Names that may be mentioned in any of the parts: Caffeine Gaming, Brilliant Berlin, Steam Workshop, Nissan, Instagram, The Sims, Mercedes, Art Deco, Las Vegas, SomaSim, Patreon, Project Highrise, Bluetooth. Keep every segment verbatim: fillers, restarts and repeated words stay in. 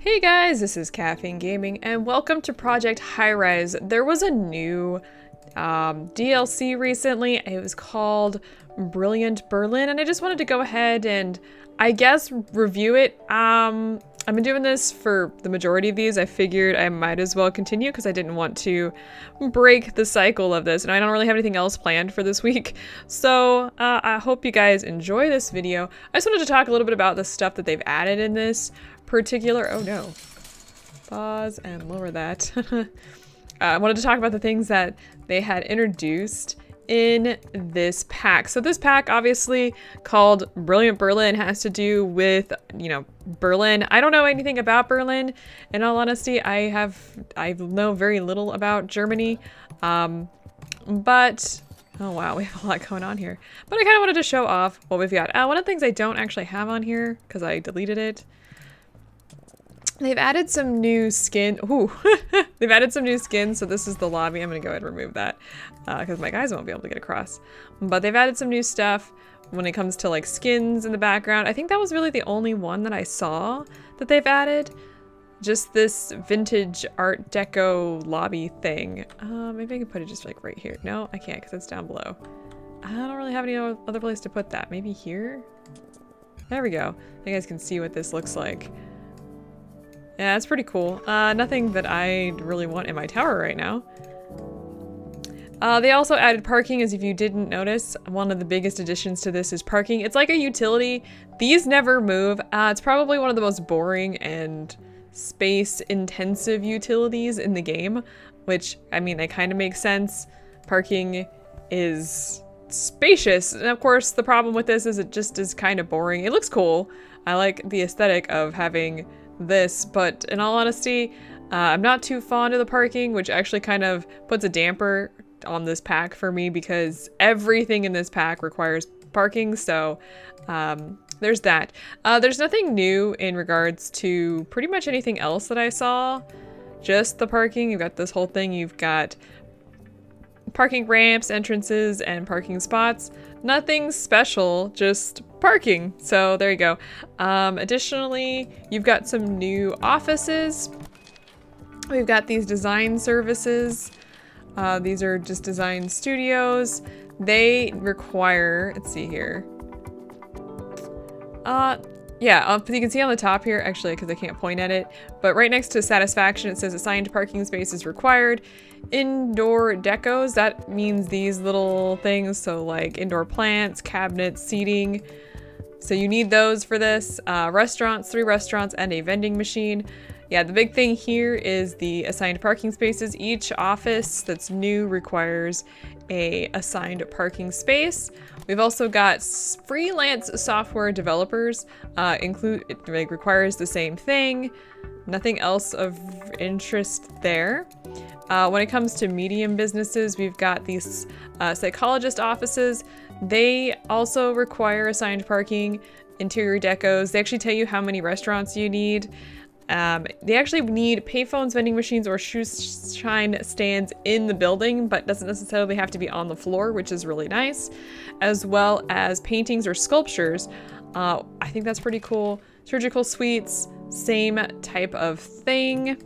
Hey guys, this is Caffeine Gaming and welcome to Project Highrise. There was a new um, D L C recently. It was called Brilliant Berlin and I just wanted to go ahead and I guess review it. Um, I've been doing this for the majority of these. I figured I might as well continue because I didn't want to break the cycle of this and I don't really have anything else planned for this week. So uh, I hope you guys enjoy this video. I just wanted to talk a little bit about the stuff that they've added in this particular, oh no, pause and lower that. uh, I wanted to talk about the things that they had introduced in this pack. So this pack, obviously called Brilliant Berlin, has to do with, you know, Berlin. I don't know anything about Berlin. In all honesty, I have, I know very little about Germany, um, but oh wow, we have a lot going on here. But I kind of wanted to show off what we've got. Uh, one of the things I don't actually have on here because I deleted it. They've added some new skin. Ooh, they've added some new skins. So this is the lobby. I'm gonna go ahead and remove that because uh, my guys won't be able to get across. But they've added some new stuff when it comes to like skins in the background. I think that was really the only one that I saw that they've added. Just this vintage Art Deco lobby thing. Uh, maybe I can put it just like right here. No, I can't because it's down below. I don't really have any other place to put that. Maybe here? There we go. You guys can see what this looks like. Yeah, it's pretty cool. Uh, nothing that I really want in my tower right now. Uh, they also added parking, as if you didn't notice. One of the biggest additions to this is parking. It's like a utility. These never move. Uh, it's probably one of the most boring and space-intensive utilities in the game, which, I mean, that kind of makes sense. Parking is spacious. And of course, the problem with this is it just is kind of boring. It looks cool. I like the aesthetic of having this, but in all honesty, uh, I'm not too fond of the parking, which actually kind of puts a damper on this pack for me because everything in this pack requires parking, so um, there's that. Uh, there's nothing new in regards to pretty much anything else that I saw, just the parking. You've got this whole thing, you've got parking ramps, entrances, and parking spots. Nothing special, just parking. So there you go. Um, additionally, you've got some new offices. We've got these design services. Uh, these are just design studios. They require, let's see here. Uh, yeah, you can see on the top here, actually, because I can't point at it, but right next to satisfaction, it says assigned parking space is required. Indoor decos, that means these little things, so like indoor plants, cabinets, seating. So you need those for this. Uh, restaurants, three restaurants, and a vending machine. Yeah, the big thing here is the assigned parking spaces. Each office that's new requires a assigned parking space. We've also got freelance software developers. Uh, include it requires the same thing. Nothing else of interest there. Uh, when it comes to medium businesses, we've got these uh, psychologist offices. They also require assigned parking, interior decos. They actually tell you how many restaurants you need. Um, they actually need payphones, vending machines, or shoe shine stands in the building, but doesn't necessarily have to be on the floor, which is really nice, as well as paintings or sculptures. Uh, I think that's pretty cool. Surgical suites, same type of thing.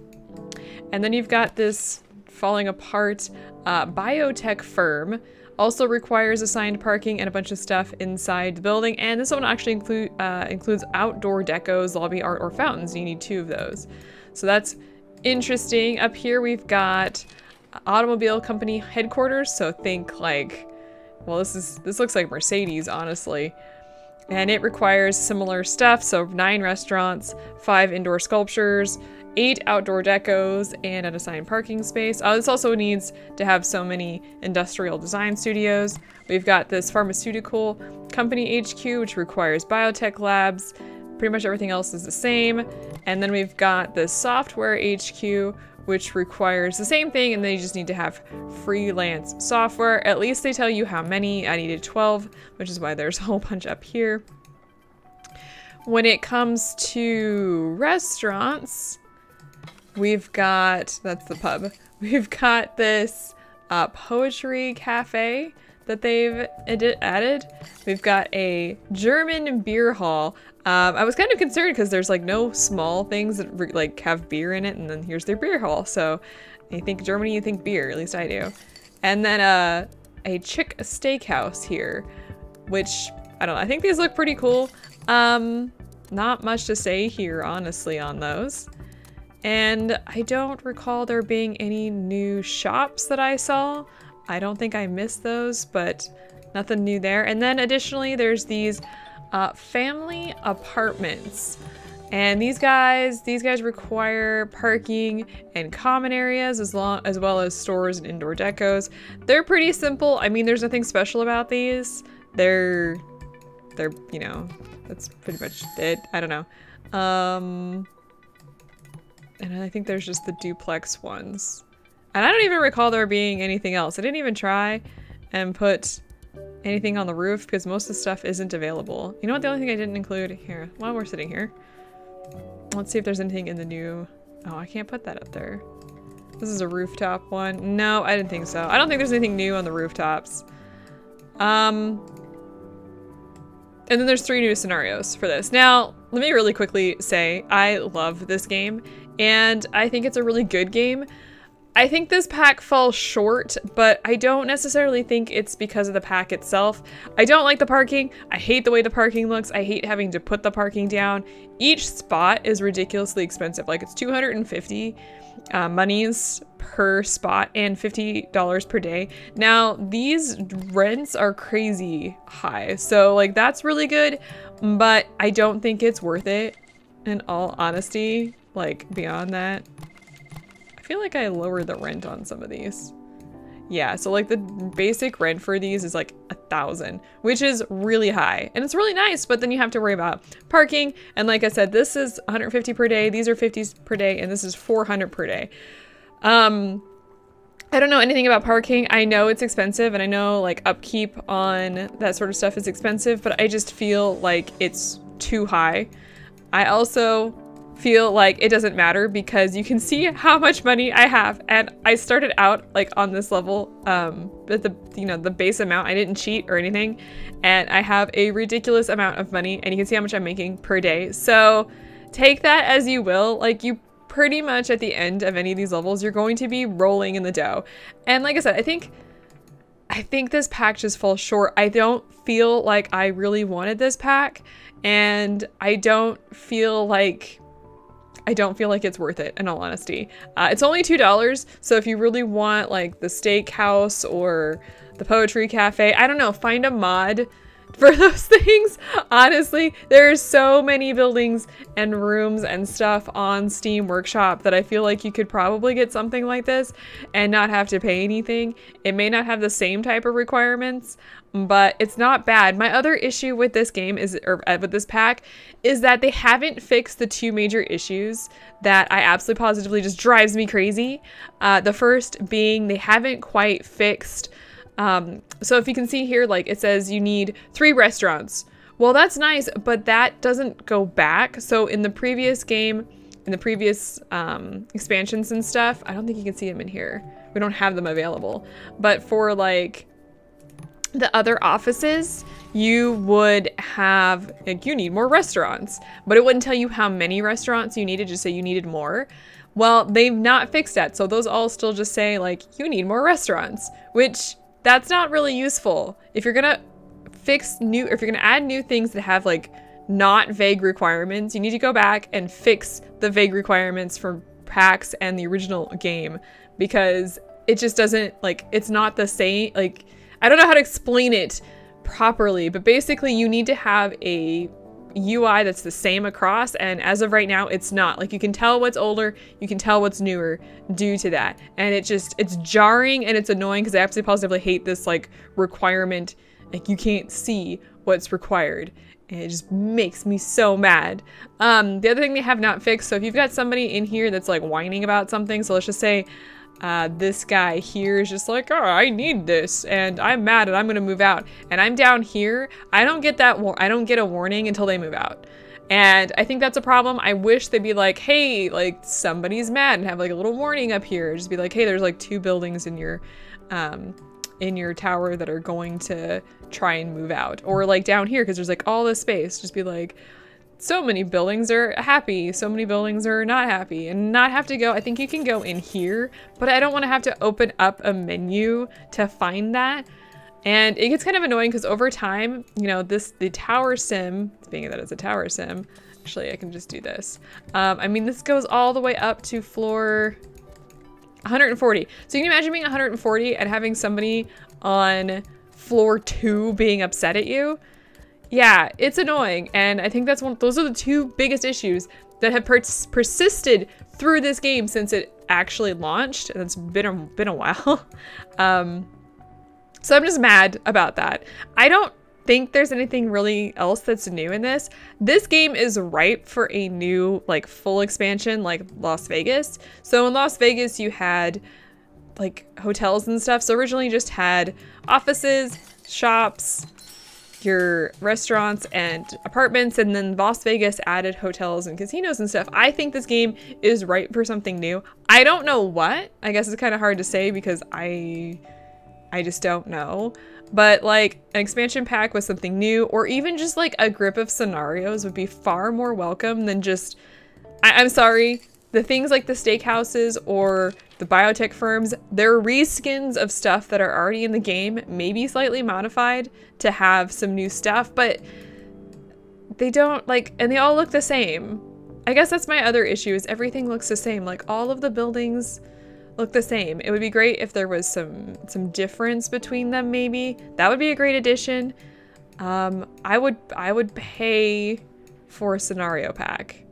And then you've got this falling apart uh, biotech firm. Also requires assigned parking and a bunch of stuff inside the building. And this one actually include, uh, includes outdoor decos, lobby art, or fountains. You need two of those. So that's interesting. Up here we've got automobile company headquarters. So think like, well, this is this looks like Mercedes, honestly. And it requires similar stuff. So nine restaurants, five indoor sculptures, eight outdoor decos, and an assigned parking space. Oh, this also needs to have so many industrial design studios. We've got this pharmaceutical company H Q, which requires biotech labs. Pretty much everything else is the same. And then we've got this software H Q, which requires the same thing, and then you just need to have freelance software. At least they tell you how many. I needed twelve, which is why there's a whole bunch up here. When it comes to restaurants, we've got, that's the pub. We've got this uh, poetry cafe. that they've ed added. We've got a German beer hall. Um, I was kind of concerned because there's like no small things that like have beer in it, and then here's their beer hall. So you think Germany, you think beer, at least I do. And then uh, a Chick Steakhouse here, which I don't know, I think these look pretty cool. Um, not much to say here, honestly, on those. And I don't recall there being any new shops that I saw. I don't think I missed those, but nothing new there. And then additionally, there's these uh, family apartments. And these guys, these guys require parking and common areas as, long, as well as stores and indoor decos. They're pretty simple. I mean, there's nothing special about these. They're, they're, you know, that's pretty much it. I don't know. Um, and I think there's just the duplex ones. And I don't even recall there being anything else. I didn't even try and put anything on the roof because most of the stuff isn't available. You know what? The only thing I didn't include here, while we're sitting here, let's see if there's anything in the new... Oh, I can't put that up there. This is a rooftop one. No, I didn't think so. I don't think there's anything new on the rooftops. Um, and then there's three new scenarios for this. Now, let me really quickly say, I love this game, and I think it's a really good game. I think this pack falls short, but I don't necessarily think it's because of the pack itself. I don't like the parking. I hate the way the parking looks. I hate having to put the parking down. Each spot is ridiculously expensive. Like, it's two hundred fifty uh, monies per spot and fifty dollars per day. Now, these rents are crazy high. So, like, that's really good, but I don't think it's worth it, in all honesty. Like, beyond that, I feel like I lowered the rent on some of these. Yeah, so like the basic rent for these is like a thousand, which is really high, and it's really nice, but then you have to worry about parking. And like I said, this is one hundred fifty per day, these are fifties per day, and this is four hundred per day. Um, I don't know anything about parking. I know it's expensive, and I know like upkeep on that sort of stuff is expensive, but I just feel like it's too high. I also feel like it doesn't matter because you can see how much money I have, and I started out like on this level um with the, you know, the base amount. I didn't cheat or anything, and I have a ridiculous amount of money, and you can see how much I'm making per day. So take that as you will. Like, you pretty much at the end of any of these levels, you're going to be rolling in the dough. And like I said, I think I think this pack just falls short. I don't feel like I really wanted this pack, and I don't feel like I don't feel like it's worth it, in all honesty. Uh, it's only two dollars, so if you really want like the steakhouse or the poetry cafe, I don't know, find a mod for those things. Honestly, there are so many buildings and rooms and stuff on Steam Workshop that I feel like you could probably get something like this and not have to pay anything. It may not have the same type of requirements, but it's not bad. My other issue with this game is, or with this pack, is that they haven't fixed the two major issues that I absolutely positively just drives me crazy. Uh, the first being they haven't quite fixed, um, so if you can see here, like it says you need three restaurants. Well, that's nice, but that doesn't go back. So in the previous game, in the previous um, expansions and stuff, I don't think you can see them in here. We don't have them available, but for like the other offices, you would have, like, you need more restaurants, but it wouldn't tell you how many restaurants you needed, just say you needed more. Well, they've not fixed that, so those all still just say, like, you need more restaurants, which that's not really useful. If you're gonna fix new, if you're gonna add new things that have, like, not vague requirements, you need to go back and fix the vague requirements for packs and the original game, because it just doesn't, like, it's not the same, like, I don't know how to explain it properly, but basically you need to have a U I that's the same across, and as of right now, it's not. Like, you can tell what's older, you can tell what's newer due to that. And it just, it's jarring and it's annoying because I absolutely positively hate this, like, requirement. Like, you can't see what's required. And it just makes me so mad. Um, the other thing they have not fixed, so if you've got somebody in here that's, like, whining about something, so let's just say, Uh, this guy here is just like, oh, I need this, and I'm mad, and I'm gonna move out. And I'm down here. I don't get that. I don't get a warning until they move out, and I think that's a problem. I wish they'd be like, hey, like somebody's mad, and have like a little warning up here. Just be like, hey, there's like two buildings in your, um, in your tower that are going to try and move out, or like down here because there's like all this space, just be like, so many buildings are happy, so many buildings are not happy, and not have to go. I think you can go in here, but I don't want to have to open up a menu to find that. And it gets kind of annoying because over time, you know, this, the tower sim, being that it's a tower sim, actually I can just do this. Um, I mean, this goes all the way up to floor one hundred forty. So you can imagine being one hundred forty and having somebody on floor two being upset at you. Yeah, it's annoying, and I think that's one. Those are the two biggest issues that have pers persisted through this game since it actually launched, and it's been a, been a while. Um, so I'm just mad about that. I don't think there's anything really else that's new in this. This game is ripe for a new, like, full expansion, like Las Vegas. So in Las Vegas, you had like hotels and stuff. So originally, you just had offices, shops, your restaurants and apartments, and then Las Vegas added hotels and casinos and stuff. I think this game is ripe for something new. I don't know what. I guess it's kind of hard to say because I I just don't know. But like an expansion pack with something new, or even just like a grip of scenarios would be far more welcome than just, I I'm sorry, the things like the steakhouses or the biotech firms, they're reskins of stuff that are already in the game, maybe slightly modified to have some new stuff, but they don't, like, and they all look the same. I guess that's my other issue, is everything looks the same. Like, all of the buildings look the same. It would be great if there was some some difference between them, maybe. That would be a great addition. Um, I would, I would pay for a scenario pack.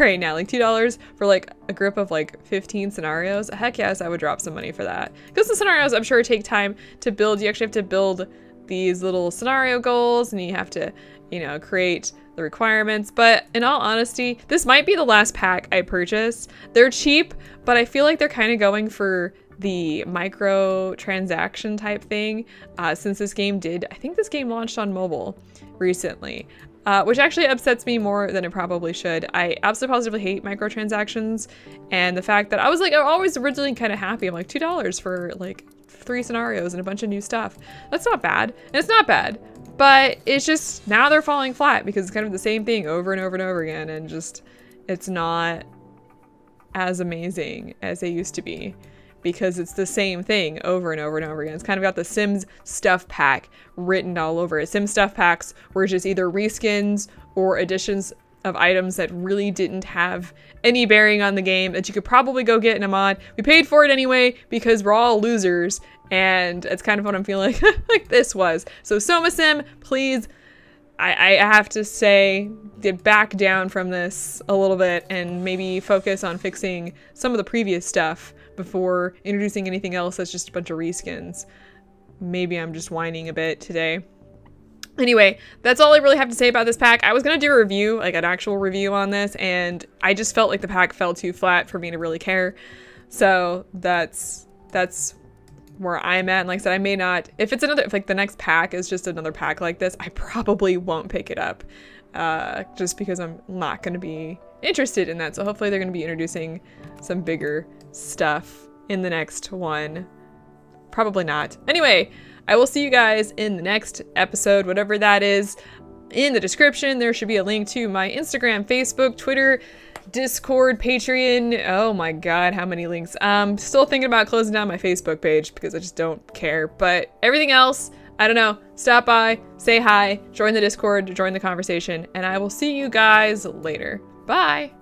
Alright, now like two dollars for like a grip of like fifteen scenarios. Heck yes, I would drop some money for that. Because the scenarios, I'm sure, take time to build. You actually have to build these little scenario goals, and you have to, you know, create the requirements. But in all honesty, this might be the last pack I purchase. They're cheap, but I feel like they're kind of going for the micro transaction type thing, uh, since this game did, I think this game launched on mobile recently. Uh, which actually upsets me more than it probably should. I absolutely positively hate microtransactions, and the fact that I was like, I always originally kind of happy. I'm like, two dollars for like three scenarios and a bunch of new stuff. That's not bad, and it's not bad, but it's just now they're falling flat because it's kind of the same thing over and over and over again, and just it's not as amazing as they used to be. Because it's the same thing over and over and over again. It's kind of got the Sims stuff pack written all over it. Sims stuff packs were just either reskins or additions of items that really didn't have any bearing on the game that you could probably go get in a mod. We paid for it anyway because we're all losers, and that's kind of what I'm feeling like this was. So SomaSim, please, I, I have to say, get back down from this a little bit and maybe focus on fixing some of the previous stuff before introducing anything else that's just a bunch of reskins. Maybe I'm just whining a bit today. Anyway, that's all I really have to say about this pack. I was gonna do a review, like an actual review on this, and I just felt like the pack fell too flat for me to really care. So that's that's where I'm at. And like I said, I may not, if it's another, if like the next pack is just another pack like this, I probably won't pick it up, uh, just because I'm not gonna be interested in that. So hopefully they're gonna be introducing some bigger stuff in the next one. Probably not. Anyway, I will see you guys in the next episode, whatever that is. In the description, there should be a link to my Instagram, Facebook, Twitter, Discord, Patreon. Oh my god, how many links. Um, still thinking about closing down my Facebook page because I just don't care. But everything else, I don't know. Stop by, say hi, join the Discord, join the conversation, and I will see you guys later. Bye!